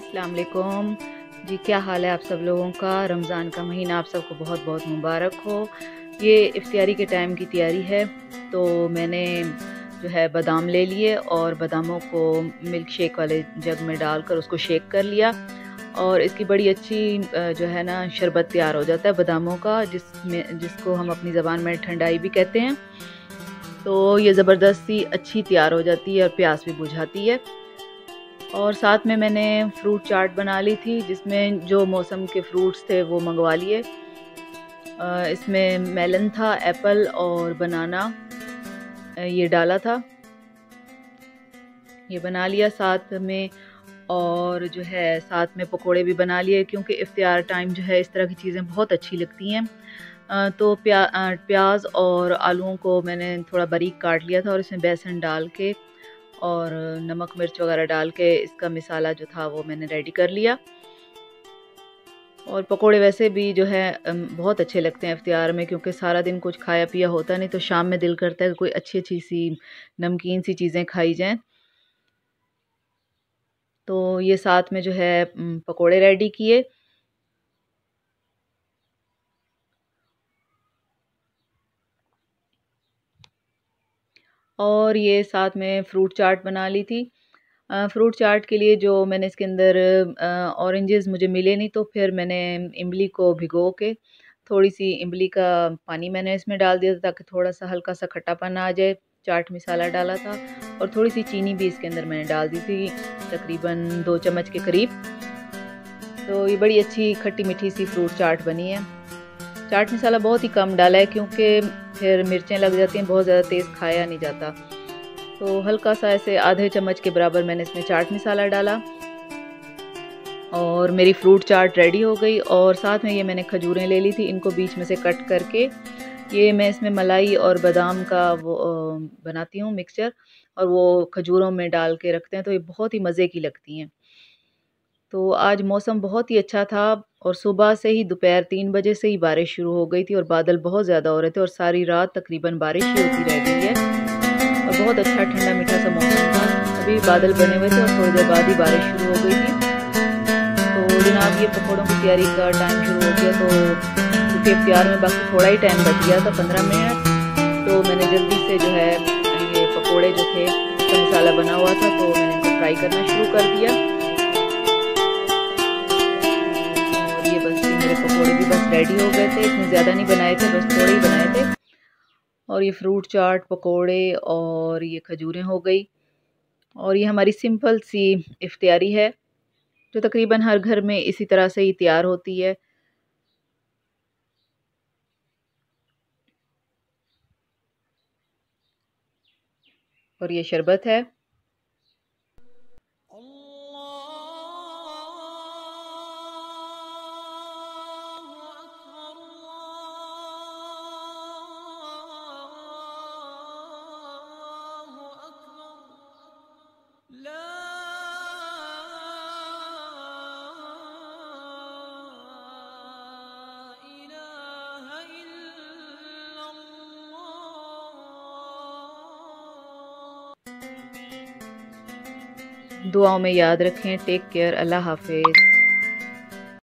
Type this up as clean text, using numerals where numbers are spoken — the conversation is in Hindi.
अस्सलाम वालेकुम जी, क्या हाल है आप सब लोगों का। रमज़ान का महीना आप सबको बहुत बहुत मुबारक हो। ये इफ्तारी के टाइम की तैयारी है, तो मैंने जो है बादाम ले लिए और बादामों को मिल्क शेक वाले जग में डालकर उसको शेक कर लिया और इसकी बड़ी अच्छी जो है ना शरबत तैयार हो जाता है बादामों का, जिसको हम अपनी ज़बान में ठंडाई भी कहते हैं। तो ये ज़बरदस्ती अच्छी तैयार हो जाती है और प्यास भी बुझाती है। और साथ में मैंने फ्रूट चाट बना ली थी, जिसमें जो मौसम के फ्रूट्स थे वो मंगवा लिए। इसमें मेलन था, एप्पल और बनाना ये डाला था, ये बना लिया साथ में। और जो है साथ में पकोड़े भी बना लिए, क्योंकि इफ्तार टाइम जो है इस तरह की चीज़ें बहुत अच्छी लगती हैं। तो प्याज और आलूओं को मैंने थोड़ा बारीक काट लिया था और इसमें बेसन डाल के और नमक मिर्च वगैरह डाल के इसका मसाला जो था वो मैंने रेडी कर लिया। और पकोड़े वैसे भी जो है बहुत अच्छे लगते हैं इफ्तार में, क्योंकि सारा दिन कुछ खाया पिया होता नहीं, तो शाम में दिल करता है कि कोई अच्छी अच्छी सी नमकीन सी चीज़ें खाई जाएं। तो ये साथ में जो है पकोड़े रेडी किए। और ये साथ में फ्रूट चाट बना ली थी। फ्रूट चाट के लिए जो मैंने इसके अंदर ऑरेंजेस मुझे मिले नहीं, तो फिर मैंने इमली को भिगो के थोड़ी सी इमली का पानी मैंने इसमें डाल दिया था, ताकि थोड़ा सा हल्का सा खट्टापन आ जाए। चाट मसाला डाला था और थोड़ी सी चीनी भी इसके अंदर मैंने डाल दी थी, तकरीबन 2 चम्मच के करीब। तो ये बड़ी अच्छी खट्टी मीठी सी फ्रूट चाट बनी है। चाट मसाला बहुत ही कम डाला है, क्योंकि फिर मिर्चें लग जाती हैं, बहुत ज़्यादा तेज़ खाया नहीं जाता। तो हल्का सा ऐसे आधे चम्मच के बराबर मैंने इसमें चाट मसाला डाला और मेरी फ्रूट चाट रेडी हो गई। और साथ में ये मैंने खजूरें ले ली थी, इनको बीच में से कट करके ये मैं इसमें मलाई और बादाम का वो बनाती हूँ मिक्सचर, और वो खजूरों में डाल के रखते हैं, तो ये बहुत ही मज़े की लगती हैं। तो आज मौसम बहुत ही अच्छा था और सुबह से ही दोपहर 3 बजे से ही बारिश शुरू हो गई थी और बादल बहुत ज़्यादा हो रहे थे और सारी रात तकरीबन बारिश ही होती रह गई है और बहुत अच्छा ठंडा मीठा सा मौसम था। अभी बादल बने हुए थे और थोड़ी देर बाद ही बारिश शुरू हो गई थी। तो जनाब ये पकौड़ों की तैयारी का टाइम शुरू हो गया, तो क्योंकि इफ्तार में बाकी थोड़ा ही टाइम बच गया था, 15 मिनट, तो मैंने जल्दी से जो है ये पकौड़े जो थे उसका मसाला बना हुआ था, तो मैंने इनको फ्राई करना शुरू कर दिया। पकौड़े भी बस रेडी हो गए थे, इतने ज़्यादा नहीं बनाए थे, बस थोड़े ही बनाए थे। और ये फ्रूट चाट, पकौड़े और ये खजूरें हो गई। और ये हमारी सिंपल सी इफ्तारी है, जो तकरीबन हर घर में इसी तरह से ही तैयार होती है। और ये शरबत है। दुआओं में याद रखें। Take care. अल्लाह हाफिज़।